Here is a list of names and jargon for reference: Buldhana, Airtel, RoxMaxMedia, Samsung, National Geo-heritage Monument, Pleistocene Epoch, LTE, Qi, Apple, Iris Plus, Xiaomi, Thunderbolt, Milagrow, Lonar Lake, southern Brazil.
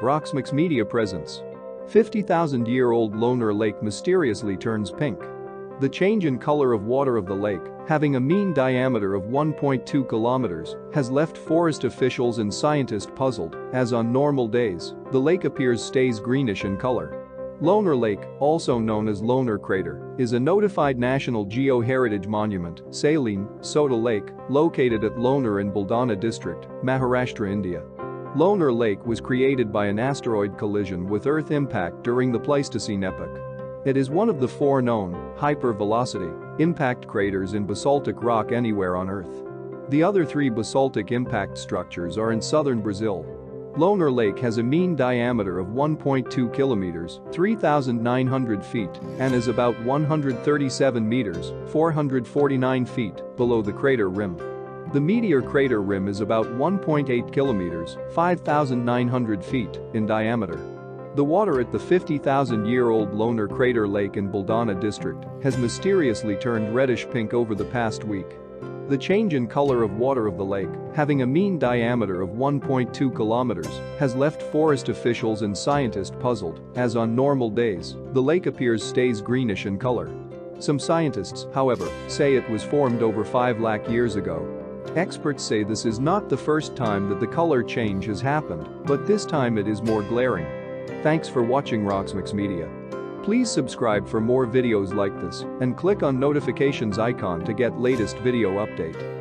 RoxMaxMedia presents. 50,000-year-old Lonar Lake mysteriously turns pink. The change in color of water of the lake, having a mean diameter of 1.2 kilometers, has left forest officials and scientists puzzled, as on normal days, the lake stays greenish in color. Lonar Lake, also known as Lonar Crater, is a notified National Geo-Heritage Monument, Saline, Soda Lake, located at Lonar in Buldhana district, Maharashtra, India. Lonar Lake was created by an asteroid collision with Earth impact during the Pleistocene Epoch. It is one of the four known, hypervelocity, impact craters in basaltic rock anywhere on Earth. The other three basaltic impact structures are in southern Brazil. Lonar Lake has a mean diameter of 1.2 kilometers, 3,900 feet, and is about 137 meters, 449 feet, below the crater rim. The meteor crater rim is about 1.8 kilometers, 5,900 feet, in diameter. The water at the 50,000-year-old Lonar Crater Lake in Buldhana district has mysteriously turned reddish-pink over the past week. The change in color of water of the lake, having a mean diameter of 1.2 kilometers, has left forest officials and scientists puzzled, as on normal days, the lake stays greenish in color. Some scientists, however, say it was formed over 5 lakh years ago. Experts say this is not the first time that the color change has happened, but this time it is more glaring. Thanks for watching RoxMaxMedia. Please subscribe for more videos like this and click on notifications icon to get latest video update.